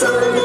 sun.